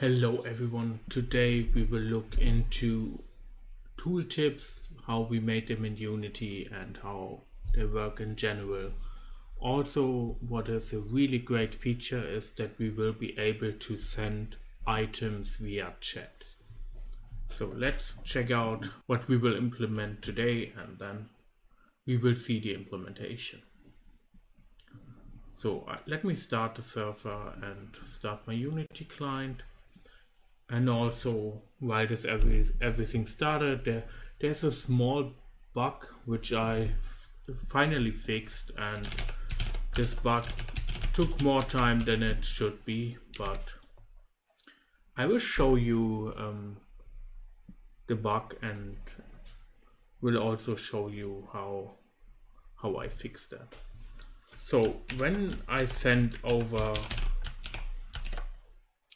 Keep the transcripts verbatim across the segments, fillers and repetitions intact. Hello everyone, today we will look into tooltips, how we made them in Unity and how they work in general. Also, what is a really great feature is that we will be able to send items via chat. So let's check out what we will implement today and then we will see the implementation. So uh, let me start the server and start my Unity client. And also, while this every, everything started, there, there's a small bug which I finally fixed, and this bug took more time than it should be, but I will show you um, the bug and will also show you how, how I fixed that. So when I send over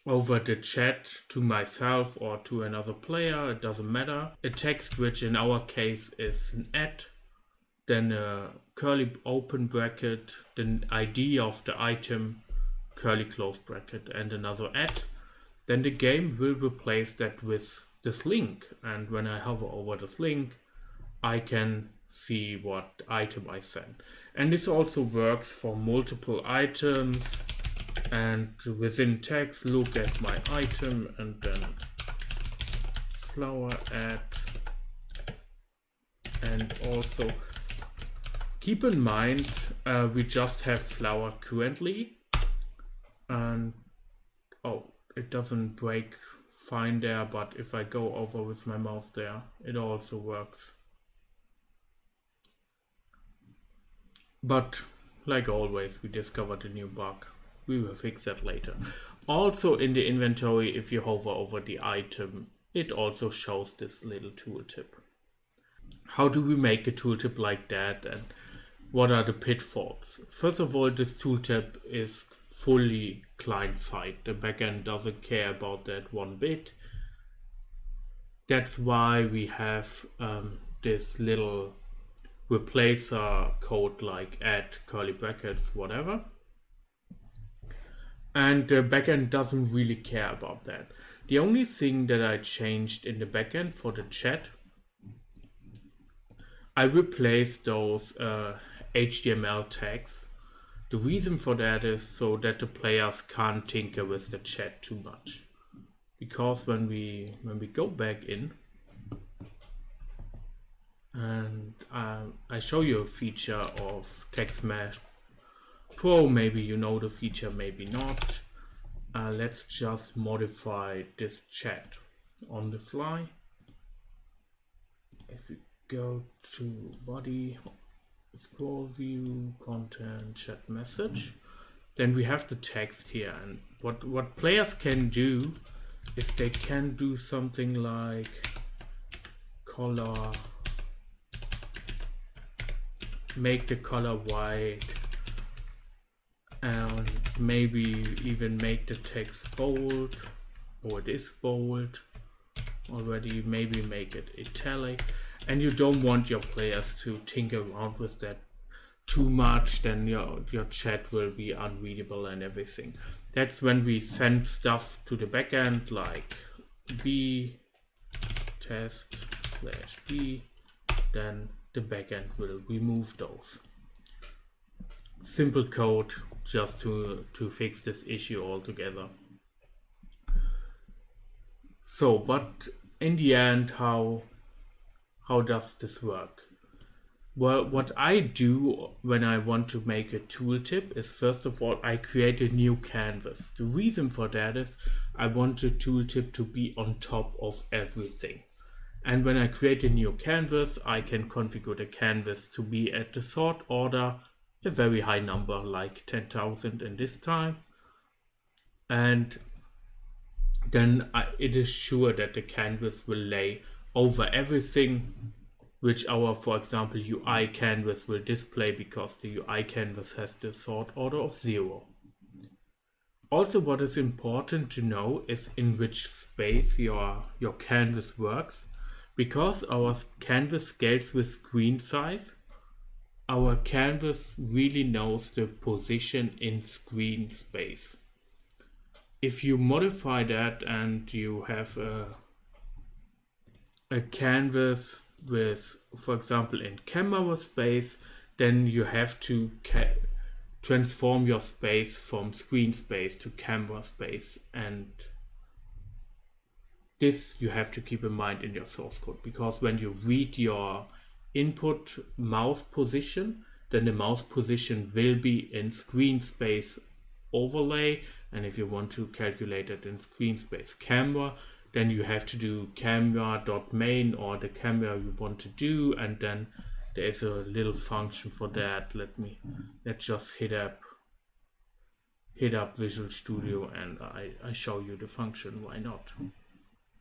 over the chat to myself or to another player, it doesn't matter, a text which in our case is an at, then a curly open bracket, the I D of the item, curly close bracket, and another at, then the game will replace that with this link. And when I hover over this link, I can see what item I sent. And this also works for multiple items. And within text, look at my item and then flower add. And also keep in mind, uh, we just have flower currently. And oh, it doesn't break fine there, but if I go over with my mouse there, it also works. But like always, we discovered a new bug. We will fix that later. Also in the inventory, if you hover over the item, it also shows this little tooltip. How do we make a tooltip like that and what are the pitfalls? First of all, this tooltip is fully client-side. The backend doesn't care about that one bit. That's why we have um, this little replacer code like add, curly brackets, whatever. And the backend doesn't really care about that. The only thing that I changed in the backend for the chat, I replaced those uh, H T M L tags. The reason for that is so that the players can't tinker with the chat too much. Because when we when we go back in, and uh, I show you a feature of TextMesh Pro, maybe you know the feature, maybe not. Uh, let's just modify this chat on the fly. If we go to body, scroll view, content, chat message, then we have the text here. And what, what players can do is they can do something like color, make the color white, and maybe even make the text bold, or it is bold already, maybe make it italic. And you don't want your players to tinker around with that too much, then your, your chat will be unreadable and everything. That's when we send stuff to the backend like b test slash b, then the backend will remove those. Simple code just to to fix this issue altogether. So, but in the end, how how does this work? Well, what I do when I want to make a tooltip is, first of all, I create a new canvas. The reason for that is I want the tooltip to be on top of everything. And when I create a new canvas, I can configure the canvas to be at the sort order, a very high number like ten thousand in this time, and then I, it is sure that the canvas will lay over everything which our, for example, U I canvas will display, because the U I canvas has the sort order of zero. Also, what is important to know is in which space your your canvas works, because our canvas scales with screen size. Our canvas really knows the position in screen space. if you modify that and you have a, a canvas with, for example, in camera space, then you have to ca- transform your space from screen space to camera space, and this you have to keep in mind in your source code, because when you read your input mouse position, then the mouse position will be in screen space overlay, and if you want to calculate it in screen space camera, then you have to do camera.main or the camera you want to do, and then there is a little function for that. Let me let's just hit up hit up Visual Studio and I, I show you the function. Why not?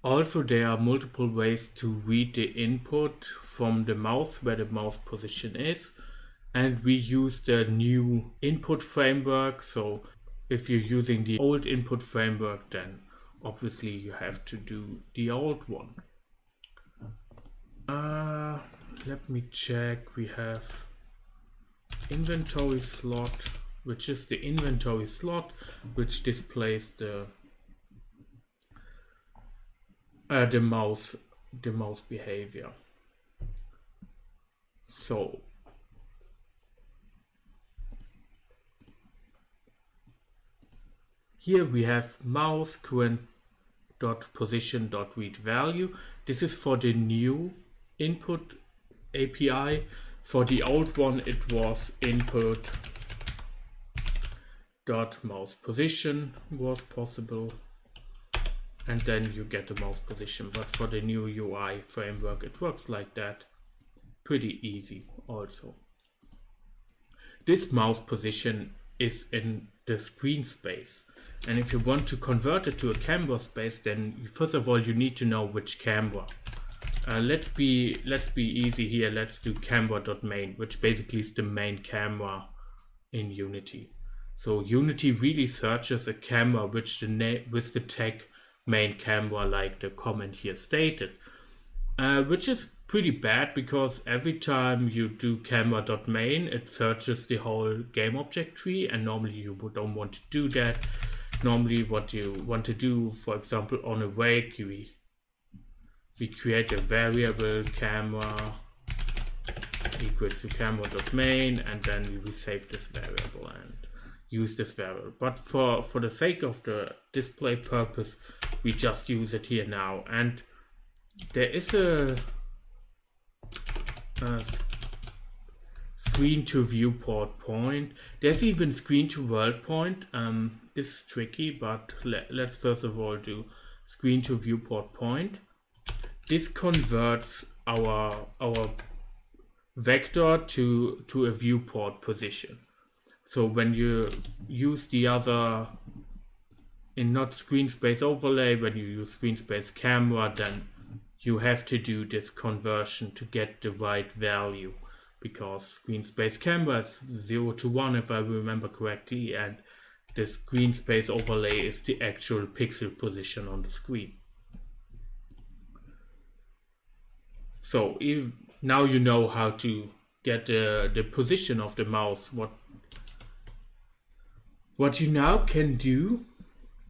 Also, there are multiple ways to read the input from the mouse, where the mouse position is, and we use the new input framework. So if you're using the old input framework, then obviously you have to do the old one. Uh, let me check. We have inventory slot, which is the inventory slot which displays the Uh, the mouse the mouse behavior. So here we have mouse current dot position dot read value. This is for the new input A P I. For the old one it was input dot mouse position was possible, and then you get the mouse position. But for the new U I framework, it works like that. Pretty easy also. This mouse position is in the screen space. And if you want to convert it to a camera space, then first of all, you need to know which camera. Uh, let's be let's be easy here. Let's do camera.main, which basically is the main camera in Unity. So Unity really searches a camera which the name with the tag main camera, like the comment here stated, uh, which is pretty bad, because every time you do camera.main, it searches the whole game object tree, and normally you don't want to do that. Normally what you want to do, for example, on awake, we, we create a variable camera equals to camera.main, and then we save this variable and use this variable. But for for the sake of the display purpose, we just use it here now. And there is a, a screen to viewport point. There's even screen to world point. Um, this is tricky, but let, let's first of all do screen to viewport point. This converts our our vector to to a viewport position. So when you use the other, in not screen space overlay, when you use screen space camera, then you have to do this conversion to get the right value, because screen space camera is zero to one, if I remember correctly, and the screen space overlay is the actual pixel position on the screen. So if now you know how to get the, the position of the mouse. What What you now can do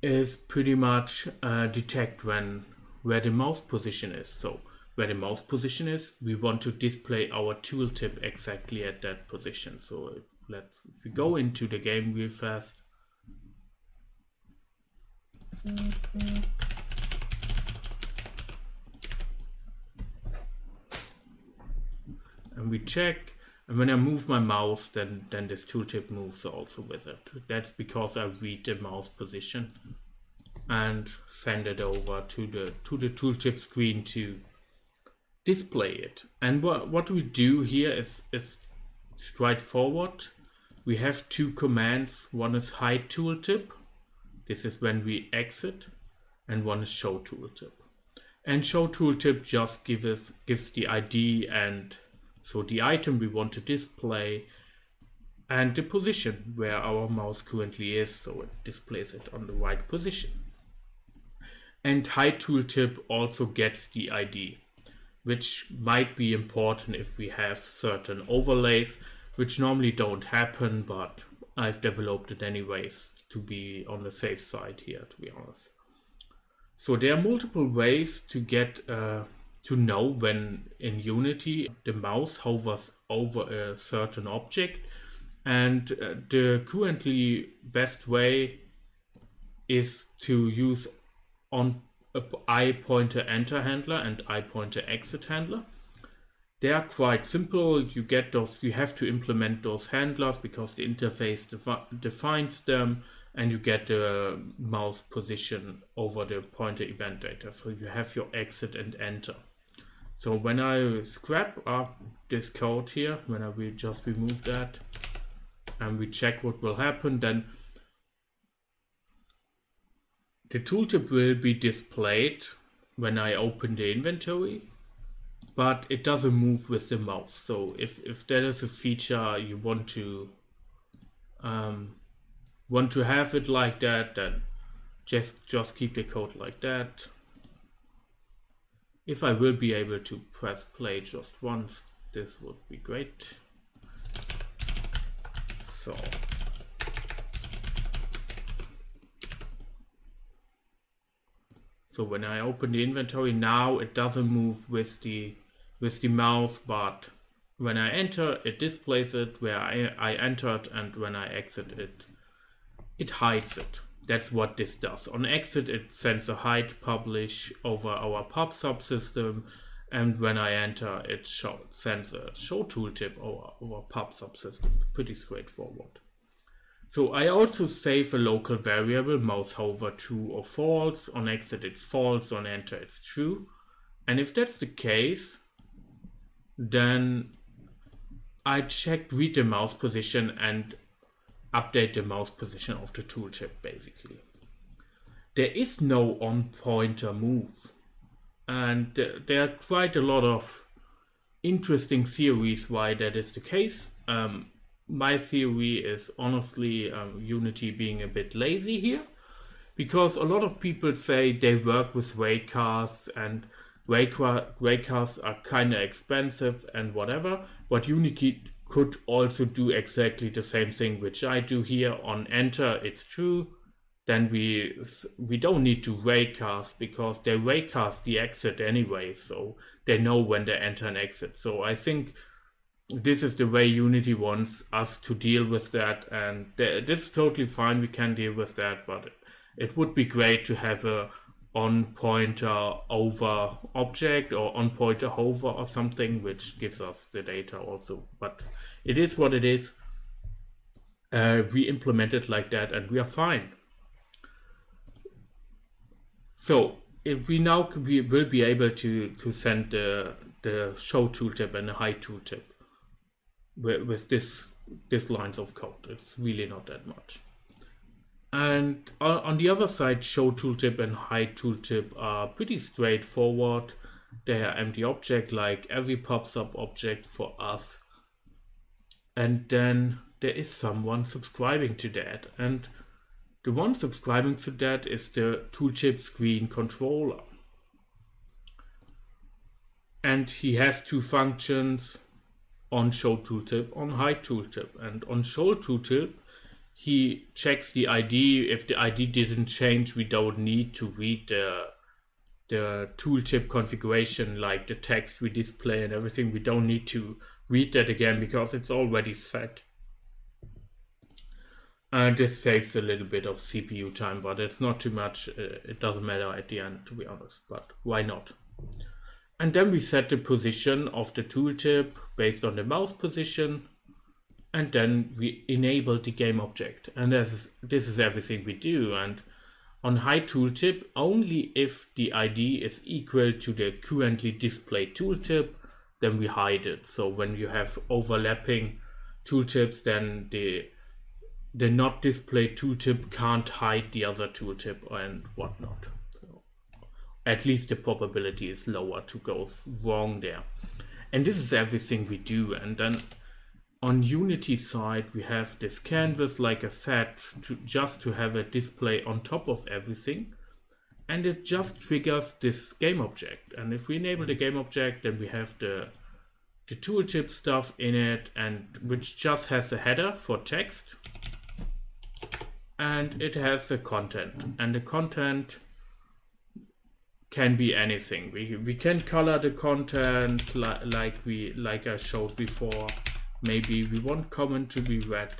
is pretty much uh, detect when where the mouse position is. So where the mouse position is, we want to display our tooltip exactly at that position. So if, let's, if we go into the game real fast. Mm-hmm. And we check. And when I move my mouse, then, then this tooltip moves also with it. That's because I read the mouse position and send it over to the to the tooltip screen to display it. And what, what we do here is, is straightforward. We have two commands. One is hide tooltip. This is when we exit. And one is show tooltip. And show tooltip just gives us, gives the I D and so the item we want to display and the position where our mouse currently is, so it displays it on the right position. And hide tooltip also gets the I D, which might be important if we have certain overlays, which normally don't happen, but I've developed it anyways to be on the safe side here, to be honest. So there are multiple ways to get uh, to know when in Unity the mouse hovers over a certain object, and uh, the currently best way is to use on uh, IPointer Enter handler and IPointer Exit handler. They are quite simple. You get those. You have to implement those handlers because the interface defi defines them, and you get the mouse position over the pointer event data. So you have your exit and enter. So when I scrap up this code here, when I will just remove that, and we check what will happen, then the tooltip will be displayed when I open the inventory, but it doesn't move with the mouse. So if, if that is a feature you want to um, want to have it like that, then just, just keep the code like that. If I will be able to press play just once, this would be great. So So when I open the inventory now, it doesn't move with the with the mouse, but when I enter, it displays it where I, I entered, and when I exit it, it hides it. That's what this does. On exit, it sends a hide publish over our PubSub system, and when I enter, it show, sends a show tooltip over our PubSub system. Pretty straightforward. So I also save a local variable, mouse hover true or false. On exit it's false, on enter it's true. And if that's the case, then I check read the mouse position and update the mouse position of the tooltip basically. There is no on pointer move. And there are quite a lot of interesting theories why that is the case. Um, My theory is honestly um, Unity being a bit lazy here, because a lot of people say they work with raycasts, and raycasts are kind of expensive and whatever, but Unity could also do exactly the same thing which I do here. On enter it's true, then we we don't need to raycast because they raycast the exit anyway, so they know when they enter and exit. So I think this is the way Unity wants us to deal with that, and this is totally fine, we can deal with that, but it would be great to have a on pointer over object or on pointer hover or something which gives us the data also, but it is what it is. Uh, we implement it like that and we are fine. So if we now we will be able to, to send the, the show tooltip and the hide tooltip with this this lines of code. It's really not that much. And on the other side, show tooltip and hide tooltip are pretty straightforward. They are empty object like every PubSub object for us. And then there is someone subscribing to that, and the one subscribing to that is the tooltip screen controller. And he has two functions, on show tooltip, on hide tooltip. And on show tooltip, he checks the I D. If the I D didn't change, we don't need to read the, the tooltip configuration, like the text we display and everything. We don't need to read that again because it's already set. And this saves a little bit of C P U time, but it's not too much. It doesn't matter at the end, to be honest, but why not? And then we set the position of the tooltip based on the mouse position, and then we enable the game object. And this is, this is everything we do. And on hide tooltip, only if the I D is equal to the currently displayed tooltip, then we hide it. So when you have overlapping tooltips, then the, the not displayed tooltip can't hide the other tooltip and whatnot. At least the probability is lower to go wrong there. And this is everything we do. And then on Unity side, we have this canvas, like I said, to, just to have a display on top of everything. And it just triggers this game object. And if we enable the game object, then we have the, the tooltip stuff in it, and which just has a header for text. and it has the content, and the content can be anything. We, we can color the content li like we like I showed before. Maybe we want comment to be red.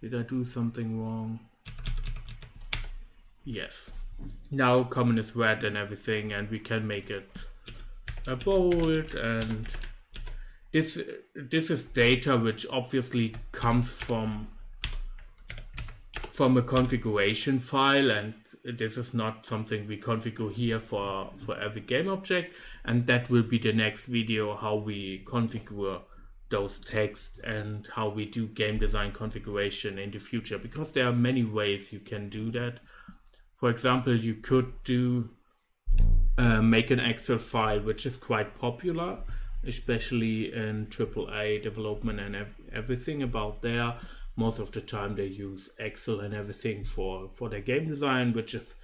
Did I do something wrong? Yes. Now comment is red and everything, and we can make it a bold, and this this is data which obviously comes from from a configuration file, and this is not something we configure here for for every game object, and that will be the next video, how we configure those texts and how we do game design configuration in the future, because there are many ways you can do that. For example, you could do uh, make an Excel file, which is quite popular, especially in triple A development and ev everything about there. Most of the time they use Excel and everything for, for their game design, which is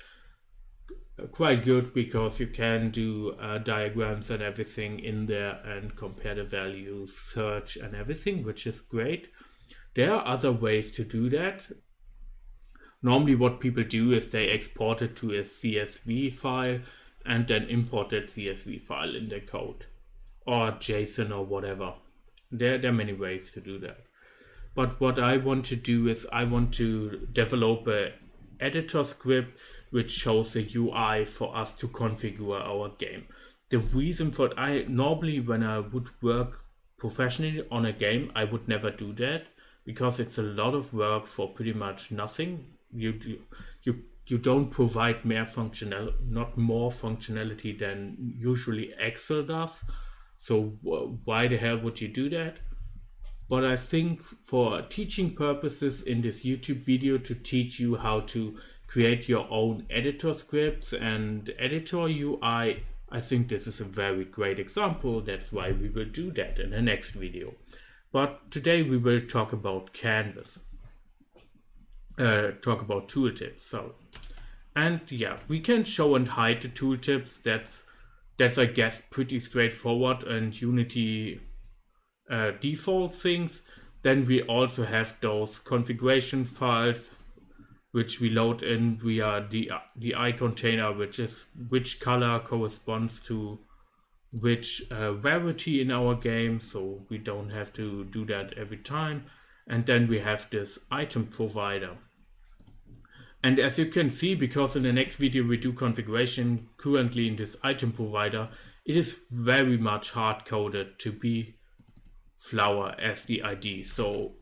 quite good because you can do uh, diagrams and everything in there and compare the values, search and everything, which is great. There are other ways to do that. Normally what people do is they export it to a C S V file and then import that C S V file in their code, or JSON or whatever. There, there are many ways to do that. But what I want to do is I want to develop an editor script which shows the U I for us to configure our game. The reason for it, I normally when I would work professionally on a game, I would never do that because it's a lot of work for pretty much nothing. You do, you you don't provide more functionality, not more functionality than usually Excel does. So why the hell would you do that? But I think for teaching purposes in this YouTube video, to teach you how to create your own editor scripts and editor U I, I think this is a very great example. That's why we will do that in the next video. But today we will talk about Canvas, uh, talk about tooltips. So, and yeah, we can show and hide the tooltips. That's, that's I guess pretty straightforward, and Unity Uh, default things. Then we also have those configuration files which we load in via the uh, the I container, which is which color corresponds to which uh, variety in our game, so we don't have to do that every time. And then we have this item provider, and as you can see, because in the next video we do configuration, currently in this item provider it is very much hard-coded to be flower as the I D. So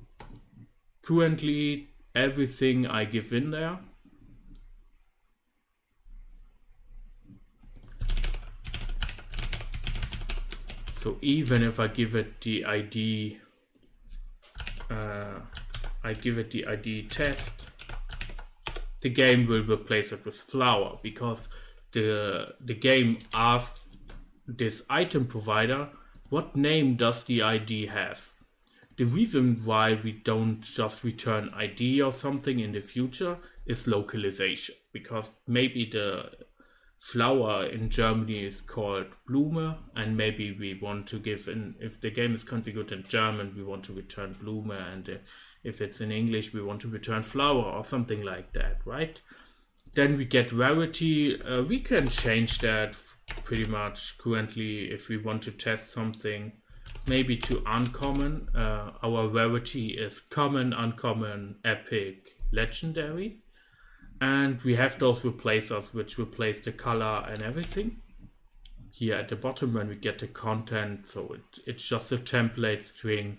currently everything I give in there so even if I give it the I D uh, I give it the I D test, the game will replace it with flower, because the the game asked this item provider, what name does the I D have? The reason why we don't just return I D or something in the future is localization, because maybe the flower in Germany is called Blume, and maybe we want to give in, if the game is configured in German, we want to return Blume, and if it's in English, we want to return flower or something like that, right? Then we get rarity. Uh, we can change that pretty much currently if we want to test something, maybe to uncommon. Uh, our rarity is common, uncommon, epic, legendary, and we have those replacers which replace the color and everything here at the bottom when we get the content. So it, it's just a template string,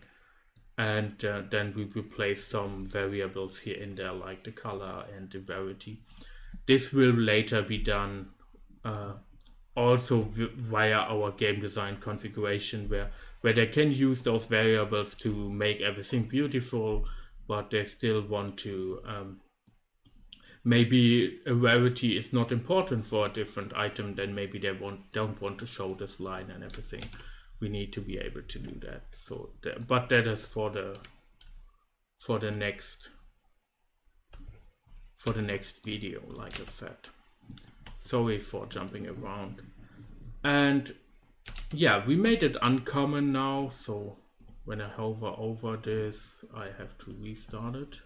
and uh, then we replace some variables here in there like the color and the rarity. This will later be done uh, also via our game design configuration, where where they can use those variables to make everything beautiful, but they still want to um, maybe a rarity is not important for a different item, then maybe they want don't want to show this line and everything. We need to be able to do that. So th but that is for the for the next for the next video, like I said. Sorry for jumping around. And yeah, we made it uncommon now. So when I hover over this, I have to restart it.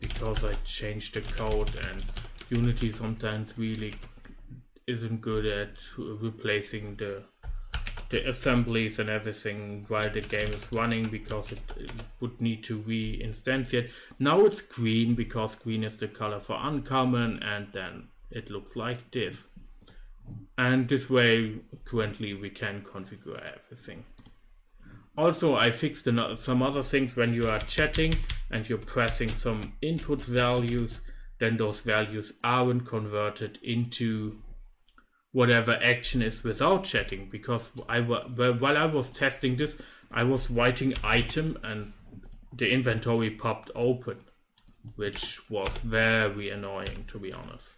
Because I changed the code, and Unity sometimes really isn't good at replacing the the assemblies and everything while the game is running, because it, it would need to re-instantiate. Now it's green because green is the color for uncommon, and then it looks like this. And this way currently we can configure everything. Also, I fixed some other things. When you are chatting and you're pressing some input values, then those values aren't converted into whatever action is without chatting, because I while I was testing this, I was writing item and the inventory popped open, which was very annoying, to be honest.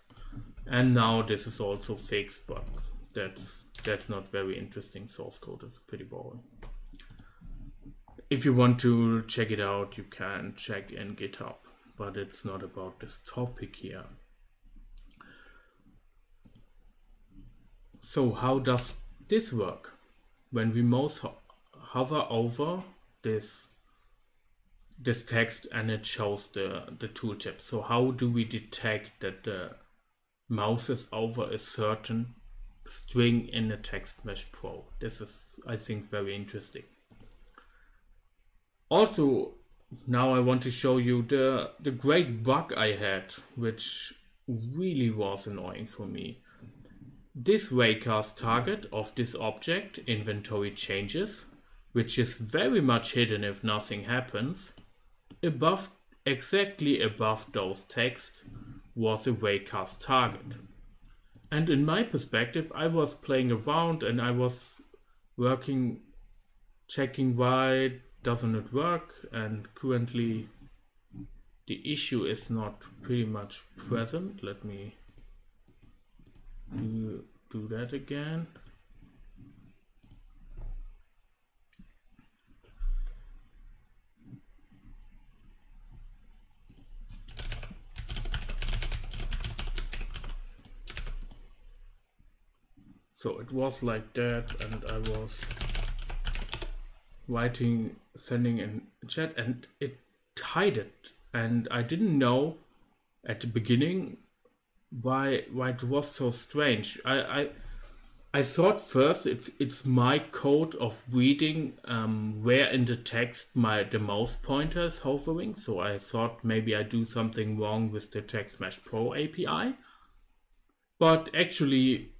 And now this is also fixed, but that's that's not very interesting source code. It's pretty boring. If you want to check it out, you can check in GitHub, but it's not about this topic here. So how does this work? When we mouse ho hover over this this text, and it shows the, the tooltip. So how do we detect that the mouse is over a certain string in a TextMesh Pro? This is, I think, very interesting. Also, now I want to show you the, the great bug I had, which really was annoying for me. This raycast target of this object inventory changes, which is very much hidden if nothing happens. Above, exactly above those text was a raycast target. And in my perspective, I was playing around and I was working, checking why doesn't it work, and currently the issue is not pretty much present. Let me do, do that again. So it was like that, and I was writing, sending in chat, and it hid it, and I didn't know at the beginning why why it was so strange. I I, I thought first it's it's my code of reading um, where in the text my the mouse pointer is hovering. So I thought maybe I do something wrong with the TextMesh Pro A P I, but actually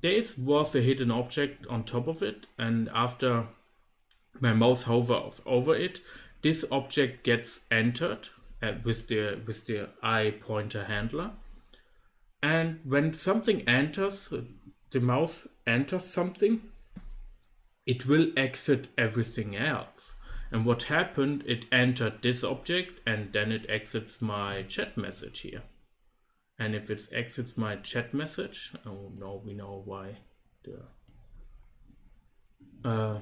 there is, was a hidden object on top of it, and after my mouse hovers over it, this object gets entered uh, with the with the IPointer handler. And when something enters, the mouse enters something, it will exit everything else. And what happened, it entered this object, and then it exits my chat message here. And if it exits my chat message, oh no, we know why the uh,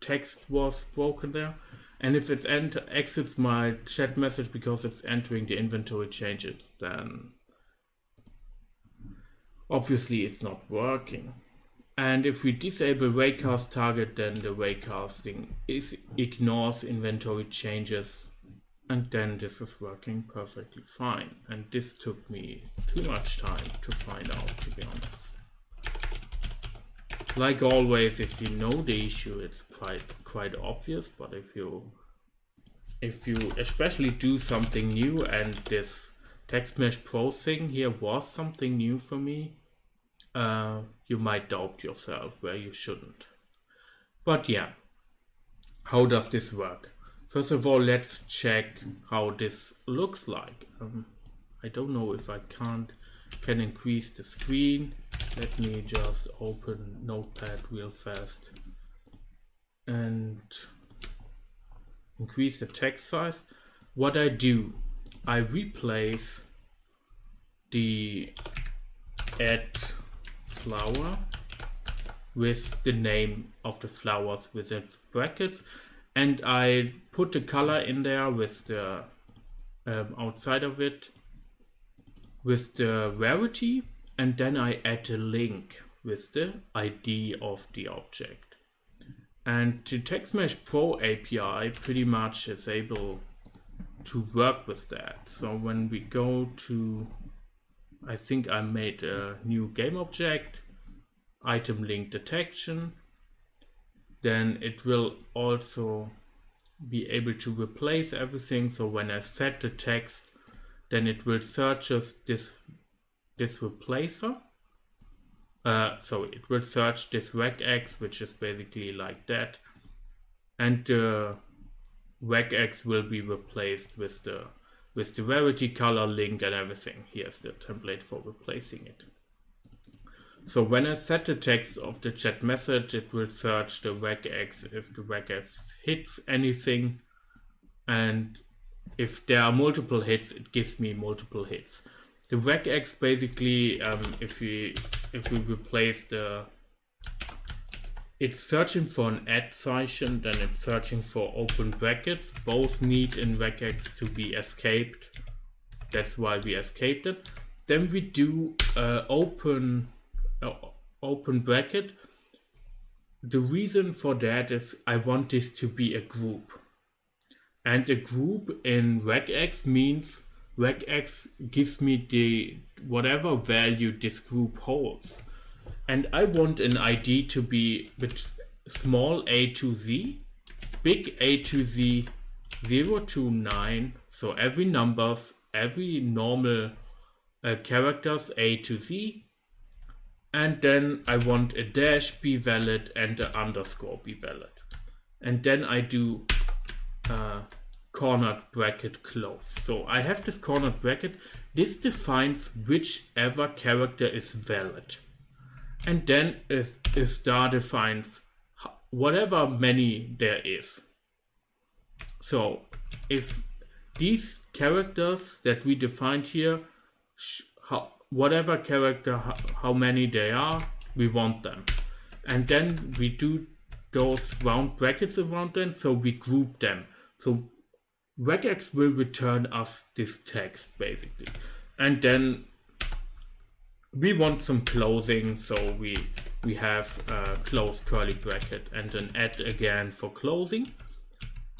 text was broken there. And if it enter, exits my chat message because it's entering the inventory changes, then obviously it's not working. And if we disable raycast target, then the raycasting is ignores inventory changes, and then this is working perfectly fine. And this took me too much time to find out, to be honest. Like always, if you know the issue, it's quite quite obvious, but if you if you especially do something new, and this TextMesh Pro thing here was something new for me, uh, you might doubt yourself where you shouldn't. But yeah, how does this work? First of all, let's check how this looks like. Um, I don't know if I can't can increase the screen. Let me just open Notepad real fast and increase the text size. What I do, I replace the add flower with the name of the flowers with its brackets, and I put the color in there with the um, outside of it, with the verity, and then I add a link with the I D of the object. And the TextMesh Pro A P I pretty much is able to work with that. So when we go to, I think I made a new game object, item link detection, then it will also be able to replace everything. So when I set the text, then it will search us this this replacer. Uh, so it will search this regex, which is basically like that, and the regex will be replaced with the with the verity, color, link, and everything. Here's the template for replacing it. So when I set the text of the chat message, it will search the regex if the regex hits anything, and if there are multiple hits, it gives me multiple hits. The regex basically, um, if we if we replace the, it's searching for an add session, then it's searching for open brackets. Both need in regex to be escaped. That's why we escaped it. Then we do uh, open. Uh, open bracket. The reason for that is I want this to be a group, and a group in regex means regex gives me the whatever value this group holds, and I want an I D to be with small a to z, big A to z, zero to nine, so every numbers, every normal uh, characters A to z. And then I want a dash be valid and an underscore be valid. And then I do uh, cornered bracket close. So I have this cornered bracket. This defines whichever character is valid. And then a, a star defines whatever many there is. So if these characters that we defined here, how, whatever character, how many they are, we want them. And then we do those round brackets around them, so we group them. So regex will return us this text basically. And then we want some closing, so we, we have a close curly bracket and an add again for closing.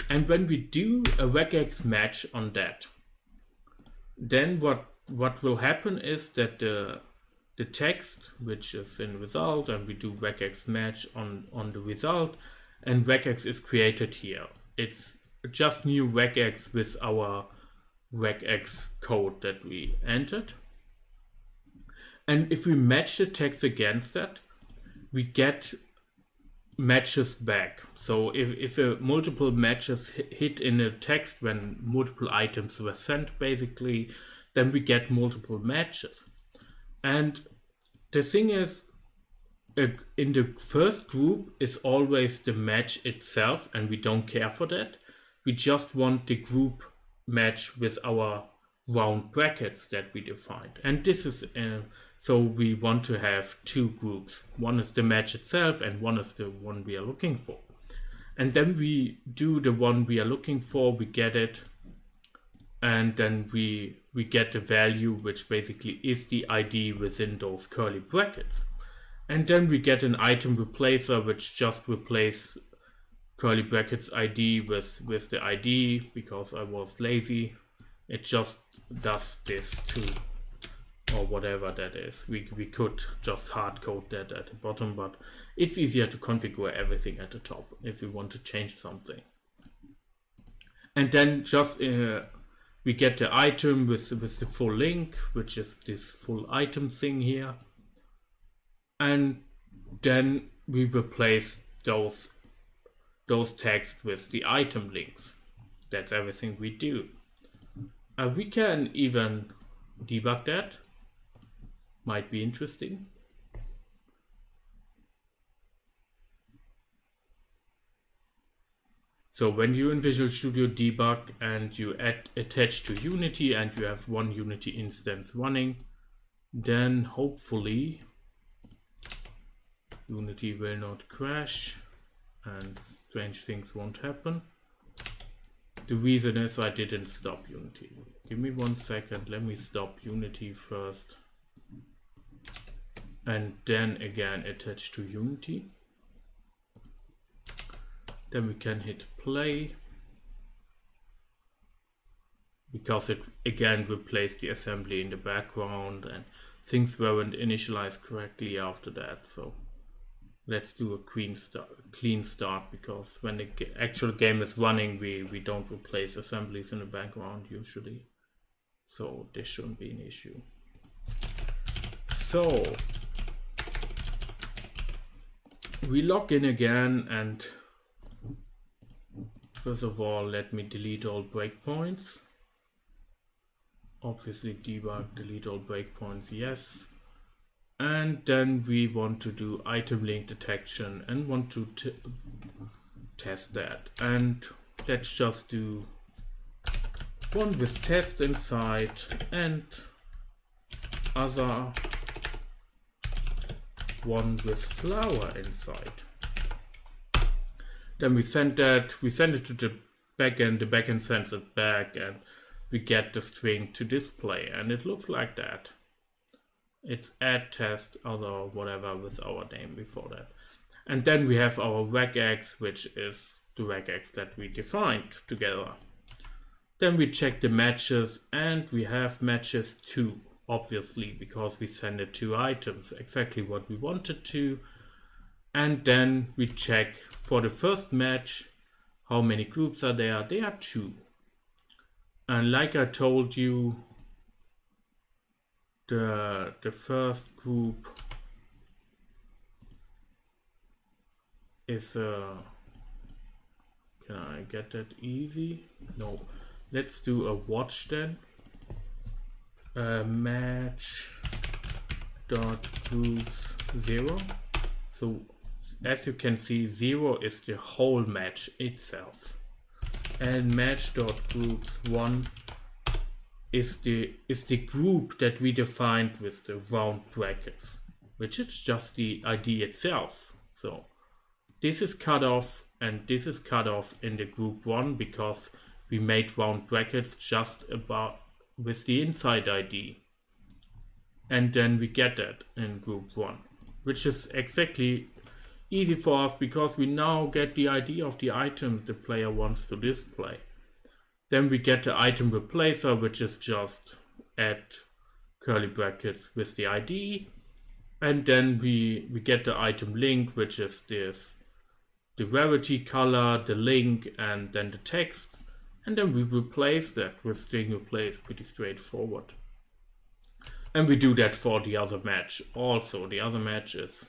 And when we do a regex match on that, then what What will happen is that the, the text, which is in result, and we do regex match on, on the result, and regex is created here. It's just new regex with our regex code that we entered. And if we match the text against that, we get matches back. So if, if a multiple matches hit in a text when multiple items were sent basically, then we get multiple matches. And the thing is, in the first group is always the match itself, and we don't care for that. We just want the group match with our round brackets that we defined. And this is, uh, so we want to have two groups. One is the match itself, and one is the one we are looking for. And then we do the one we are looking for, we get it, and then we we get the value, which basically is the I D within those curly brackets. And then we get an item replacer, which just replace curly brackets I D with, with the I D, because I was lazy. It just does this too, or whatever that is. We, we could just hard code that at the bottom, but it's easier to configure everything at the top if we want to change something. And then just uh, we get the item with, with the full link, which is this full item thing here. And then we replace those, those text with the item links. That's everything we do. Uh, we can even debug that. Might be interesting. So when you in Visual Studio debug and you add, attach to Unity and you have one Unity instance running, then hopefully Unity will not crash and strange things won't happen. the reason is I didn't stop Unity. Give me one second, let me stop Unity first. And then again attach to Unity. Then we can hit play. Because it again replaced the assembly in the background and things weren't initialized correctly after that. So let's do a clean start, clean start because when the actual game is running, we, we don't replace assemblies in the background usually. So this shouldn't be an issue. So we log in again, and first of all, let me delete all breakpoints. Obviously debug, delete all breakpoints, yes. And then we want to do item link detection and want to t test that. And let's just do one with test inside and other one with flower inside. Then we send that, we send it to the backend, the backend sends it back, and we get the string to display, and it looks like that. It's add test other whatever with our name before that. And then we have our regex, which is the regex that we defined together. Then we check the matches, and we have matches two, obviously, because we send it two items, exactly what we wanted to. And then we check for the first match, how many groups are there? There are two. And like I told you, the, the first group is, uh, can I get that easy? No, let's do a watch then. Uh, match dot groups zero. So as you can see, zero is the whole match itself. And match.groups one is the is the group that we defined with the round brackets, which is just the I D itself. So this is cut off and this is cut off in the group one because we made round brackets just about with the inside I D. And then we get that in group one, which is exactly easy for us because we now get the I D of the item the player wants to display. Then we get the item replacer, which is just add curly brackets with the I D. And then we, we get the item link, which is this, the rarity color, the link, and then the text. And then we replace that with string replace, pretty straightforward. And we do that for the other match. Also, the other match is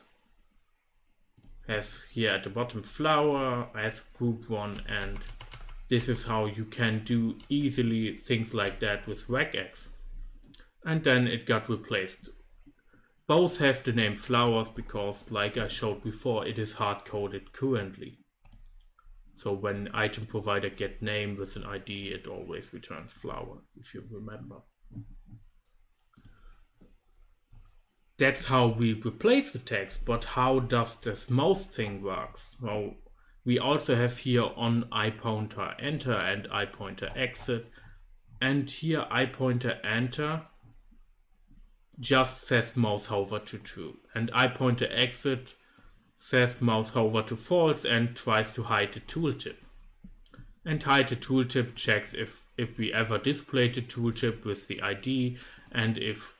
has here at the bottom flower as group one, and this is how you can do easily things like that with regex. And then it got replaced. Both have the name flowers because, like I showed before, it is hard-coded currently. So when item provider get name with an I D, it always returns flower, if you remember. That's how we replace the text, but how does this mouse thing works? Well, we also have here on IPointer Enter and IPointer Exit. And here IPointer Enter just says mouse hover to true. And IPointer Exit says mouse hover to false and tries to hide the tooltip. And hide the tooltip checks if, if we ever displayed the tooltip with the I D, and if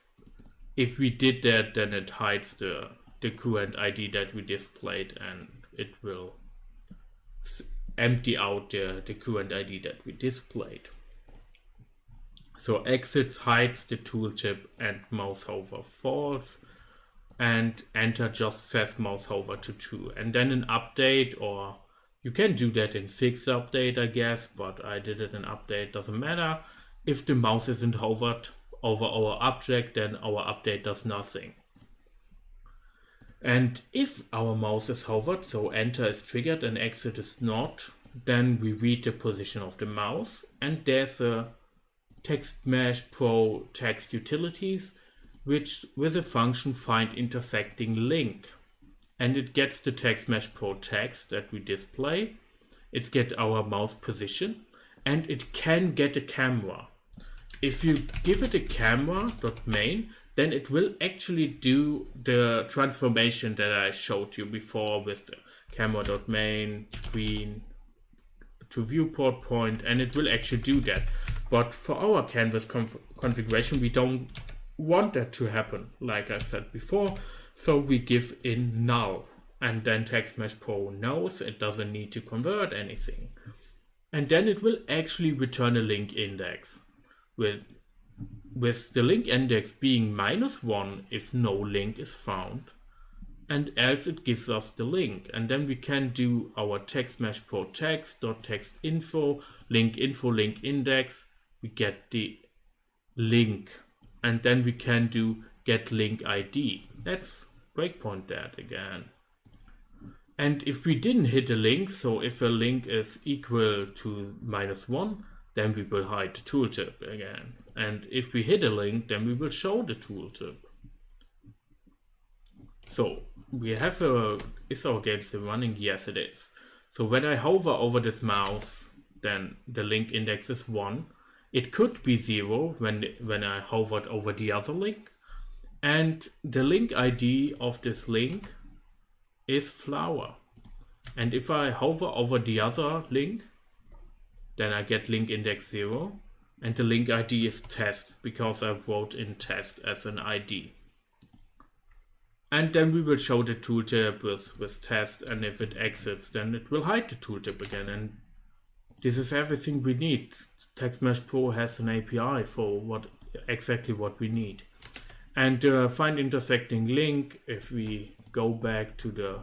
If we did that, then it hides the, the current I D that we displayed, and it will empty out the, the current I D that we displayed. So exits hides the tooltip and mouse hover false, and enter just says mouse hover to true. And then an update, or you can do that in fixed update, I guess, but I did it in update, doesn't matter. If the mouse isn't hovered over our object, then our update does nothing. And if our mouse is hovered, so enter is triggered and exit is not, then we read the position of the mouse, and there's a TextMesh Pro text utilities, which with a function find intersecting link. And it gets the TextMesh Pro text that we display, it gets our mouse position, and it can get a camera. If you give it a camera.main, then it will actually do the transformation that I showed you before with the camera.main, screen to viewport point, and it will actually do that. But for our canvas conf configuration, we don't want that to happen, like I said before. So we give in now, and then TextMesh Pro knows it doesn't need to convert anything. And then it will actually return a link index with, with the link index being minus one if no link is found, and else it gives us the link. And then we can do our TextMesh Pro text.textinfo, link info, link index, we get the link, and then we can do get link I D. Let's breakpoint that again. And if we didn't hit a link, so if a link is equal to minus one, then we will hide the tooltip again. And if we hit a link, then we will show the tooltip. So we have a, is our game still running? Yes, it is. So when I hover over this mouse, then the link index is one. It could be zero when, when I hovered over the other link. And the link I D of this link is flower. And if I hover over the other link, then I get link index zero, and the link I D is test because I wrote in test as an I D. And then we will show the tooltip with, with test, and if it exits, then it will hide the tooltip again. And this is everything we need. TextMesh Pro has an A P I for what exactly what we need. And uh, find intersecting link, if we go back to the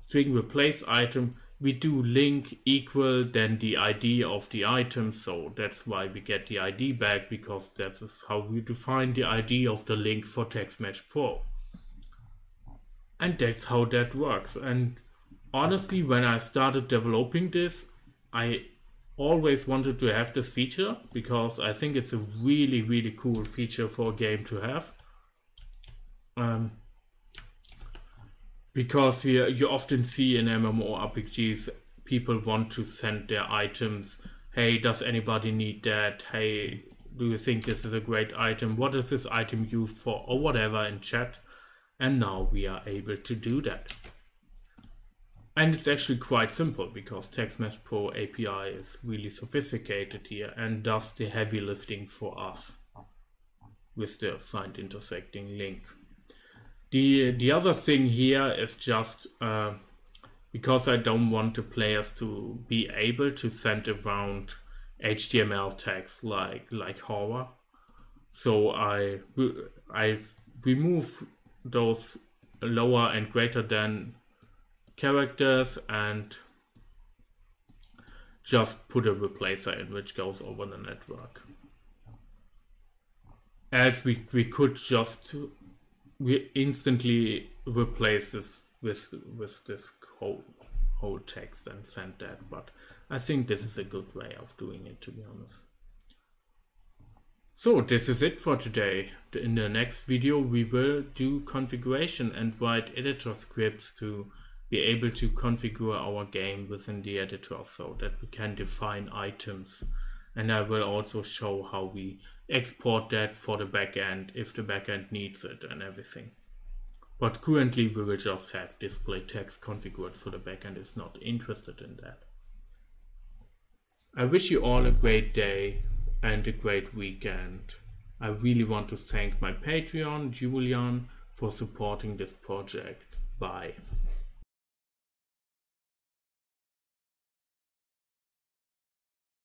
string replace item, we do link equal then the I D of the item. So that's why we get the I D back, because that is how we define the I D of the link for TextMesh Pro. And that's how that works. And honestly, when I started developing this, I always wanted to have this feature because I think it's a really, really cool feature for a game to have. Um, Because you, you often see in M M O R P Gs, people want to send their items. Hey, does anybody need that? Hey, do you think this is a great item? What is this item used for? Or whatever in chat. And now we are able to do that. And it's actually quite simple because TextMesh Pro A P I is really sophisticated here and does the heavy lifting for us with the find intersecting link. The, the other thing here is just uh, because I don't want the players to be able to send around H T M L tags like like horror. So I, I remove those lower and greater than characters and just put a replacer in which goes over the network. As we, we could just we instantly replace this with with this whole whole text and send that, but I think this is a good way of doing it, to be honest. So this is it for today. In the next video we will do configuration and write editor scripts to be able to configure our game within the editor so that we can define items. And I will also show how we export that for the backend if the backend needs it and everything. But currently we will just have display text configured so the backend is not interested in that. I wish you all a great day and a great weekend. I really want to thank my Patreon, Julian, for supporting this project. Bye.